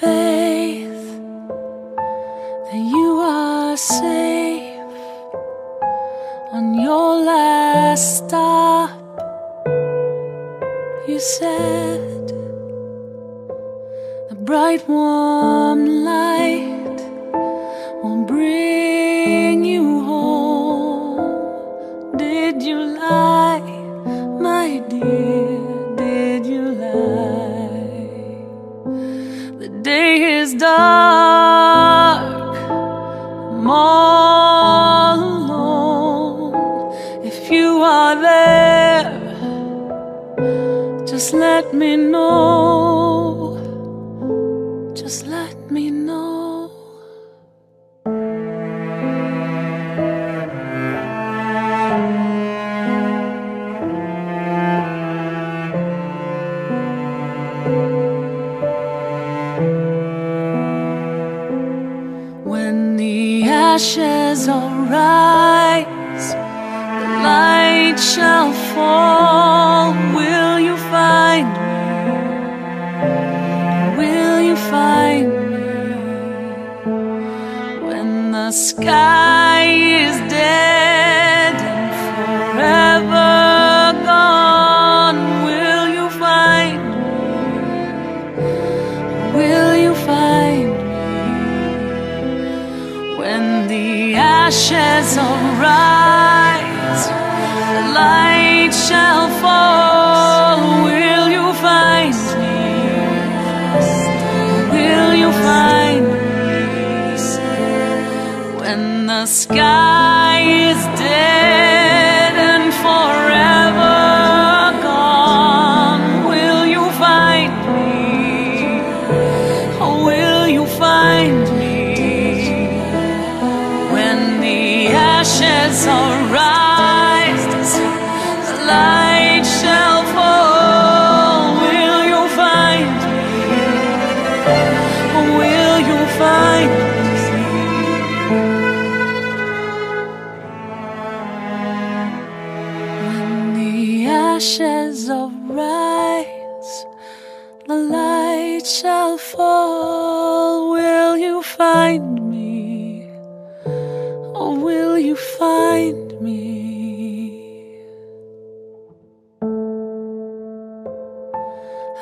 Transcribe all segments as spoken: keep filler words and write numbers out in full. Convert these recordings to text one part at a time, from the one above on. faith that you are safe on your last stop. You said the bright warm light will bring you home. Did you lie, my dear? Did you lie? The day is dark, I'm all alone. If you are there, just let me know, just let me know. When the ashes arise, the light shall fall. Will you find me? Will you find me? When the sky is dead and forever gone, will you find me? Will you find me? When the ashes arise, the light shall fall. Will you find me? Will you find me? When the sky is dead and forever gone, will you find me? Oh, will you find me? When the ashes arise, the light shall fall. Will you find me? Will you find me? When the ashes arise, the light shall fall. Will you find me? Oh, will you find me?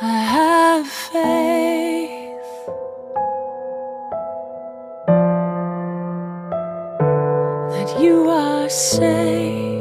I have faith. That you are safe.